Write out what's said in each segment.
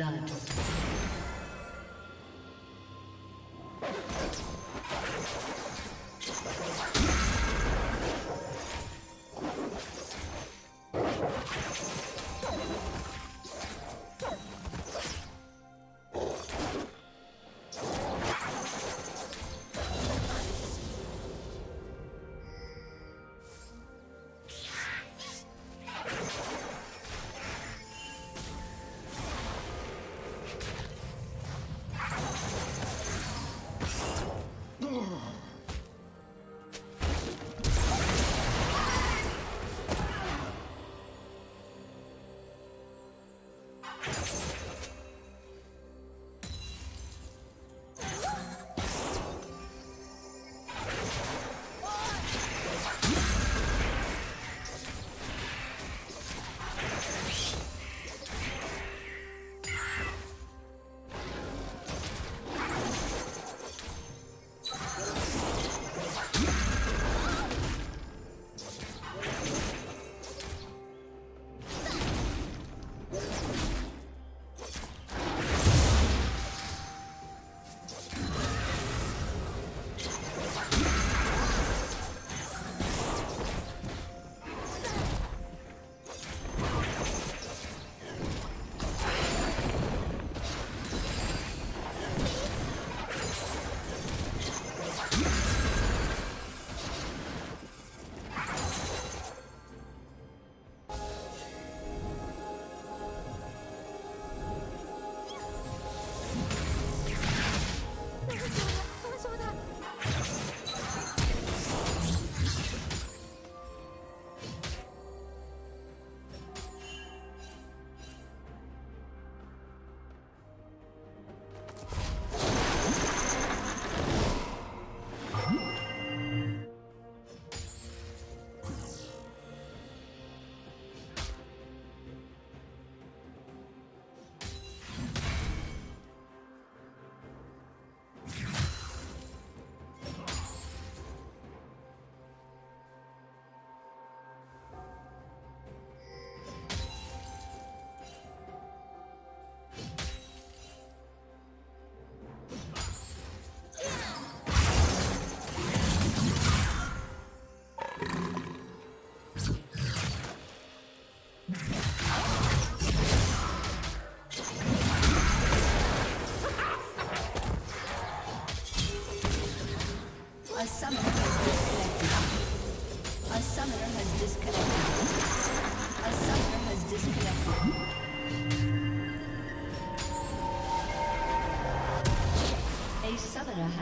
blood.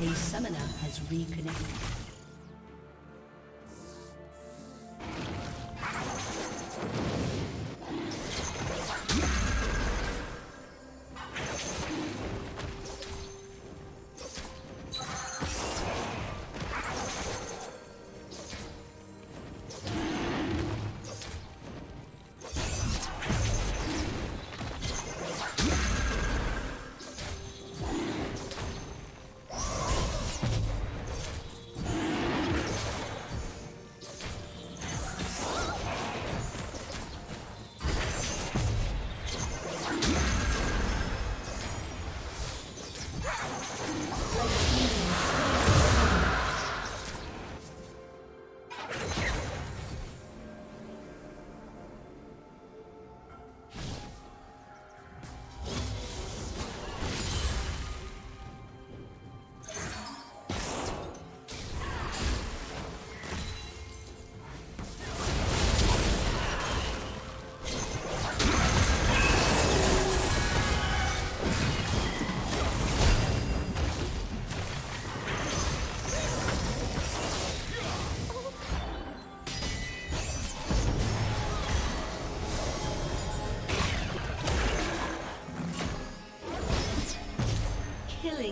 A summoner has reconnected.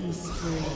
killing spree.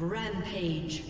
Rampage.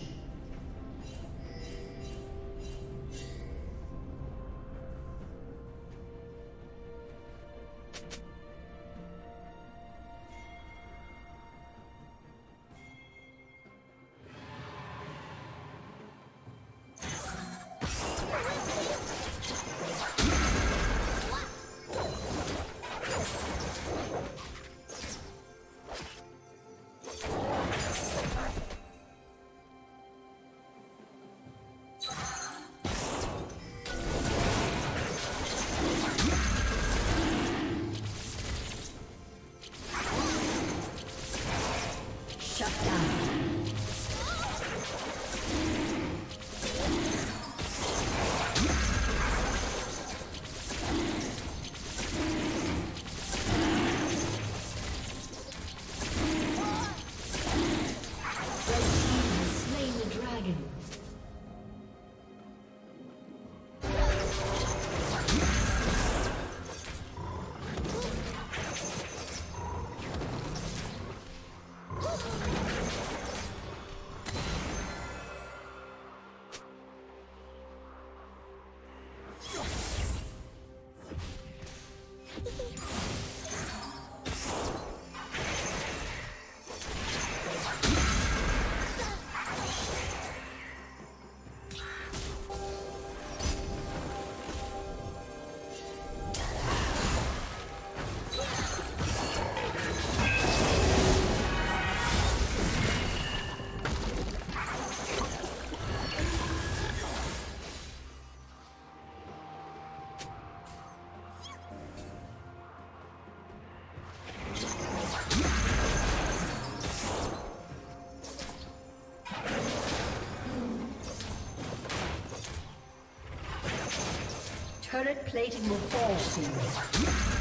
Turret plating will fall soon.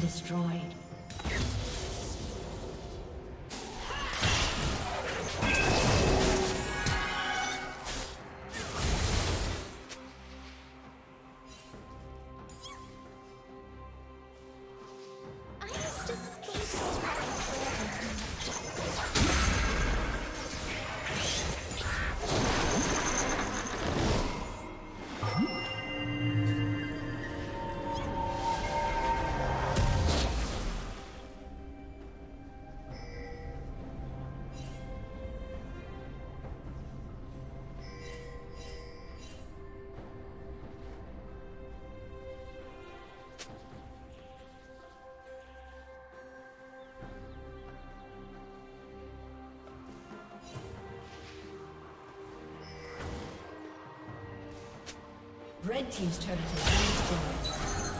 Destroyed. Red team's turret has been destroyed.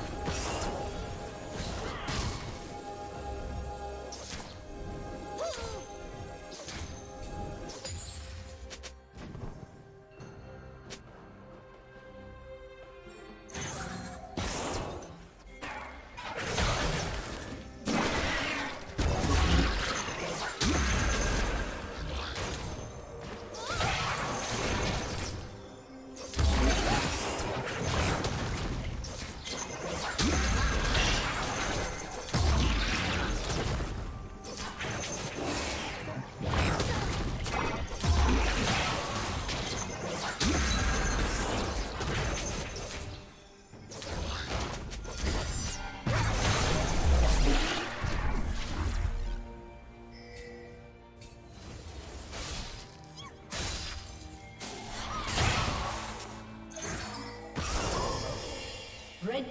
Red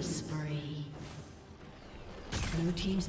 Spree. Blue team's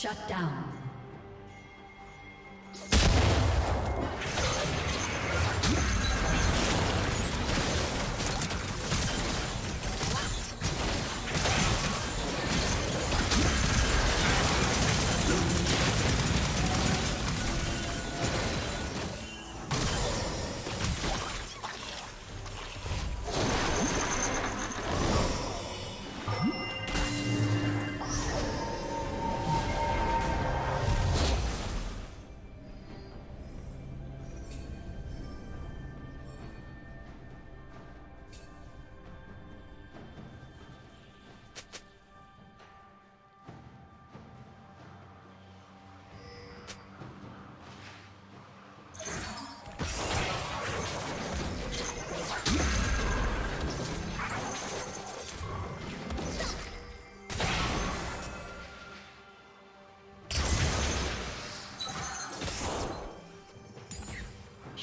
Shut down.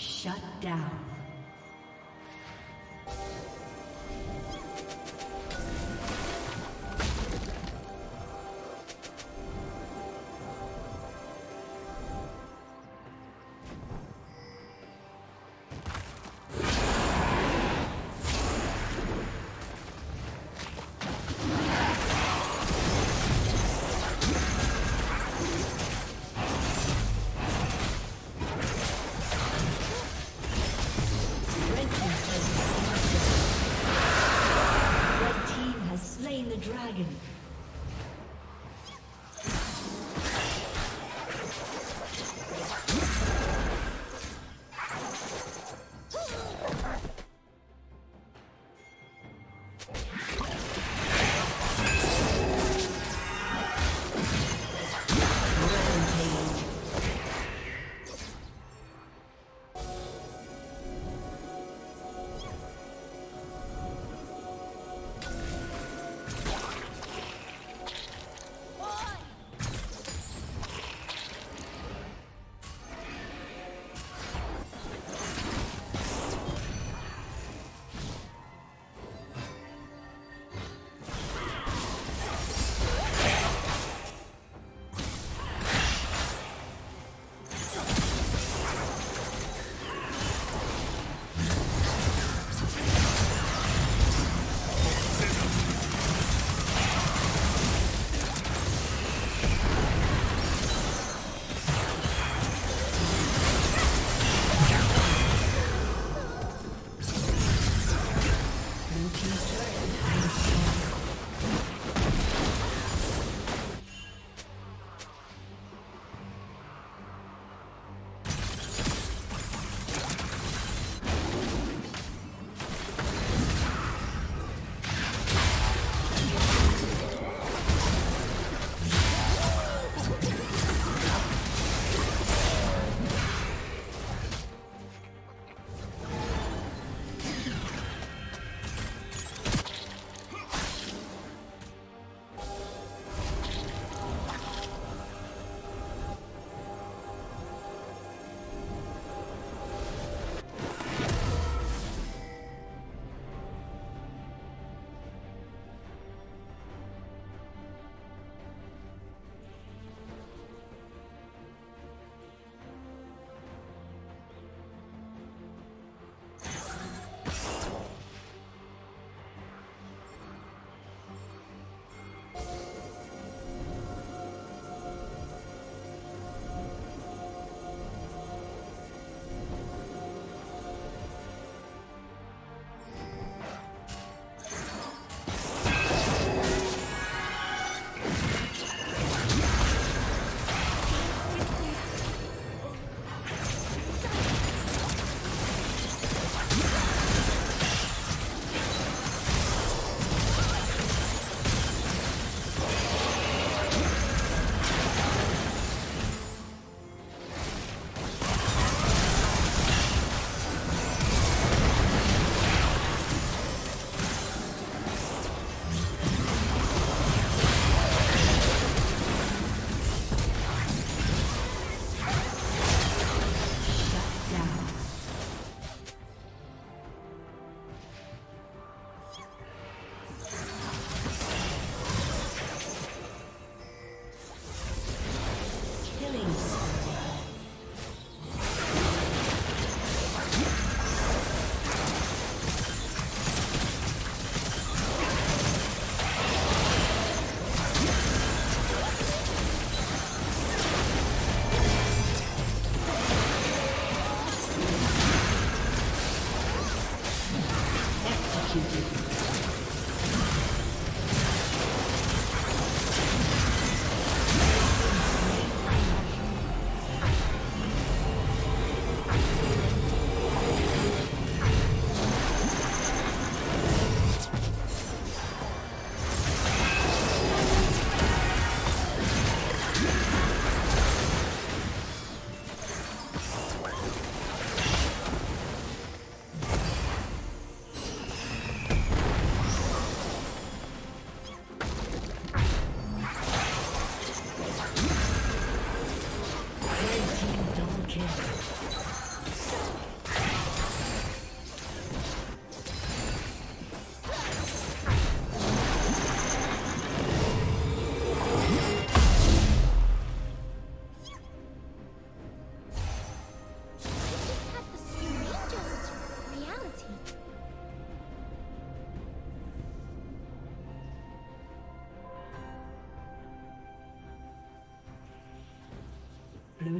Shut down. Blue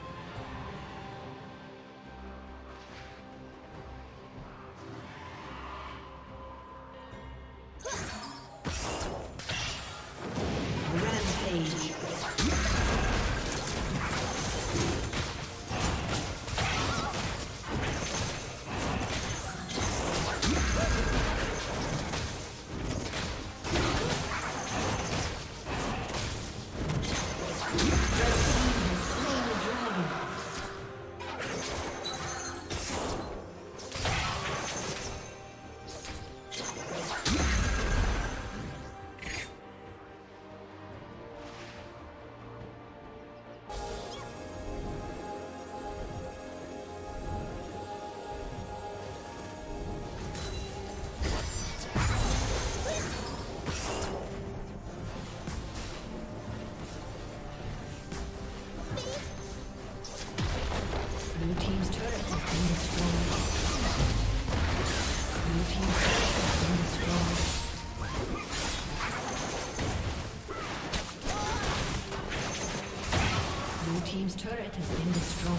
Team's turret has been destroyed.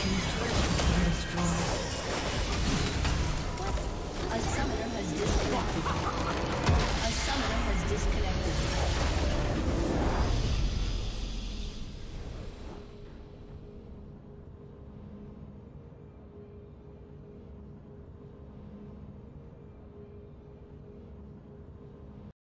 team's turret